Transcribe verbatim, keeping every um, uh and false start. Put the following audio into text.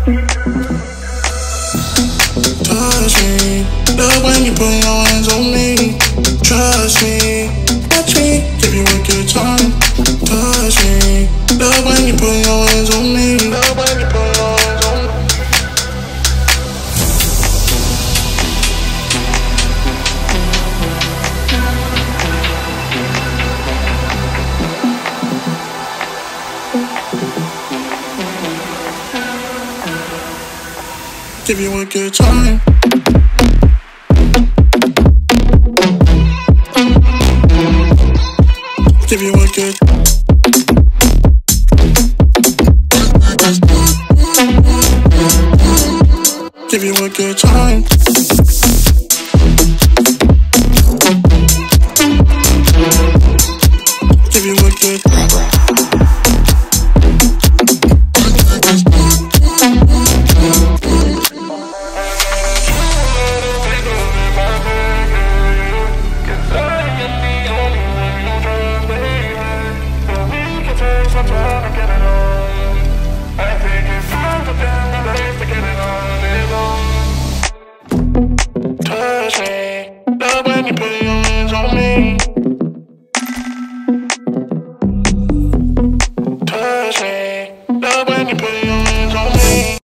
Touch me, love when you put your hands on me. Trust me, watch me, give you a good time. Touch me, love when you put your hands on me. Love when you put your hands on me. Give you a good time. Give you a good. Give you a good time. Give you a good. Touch me, love when you put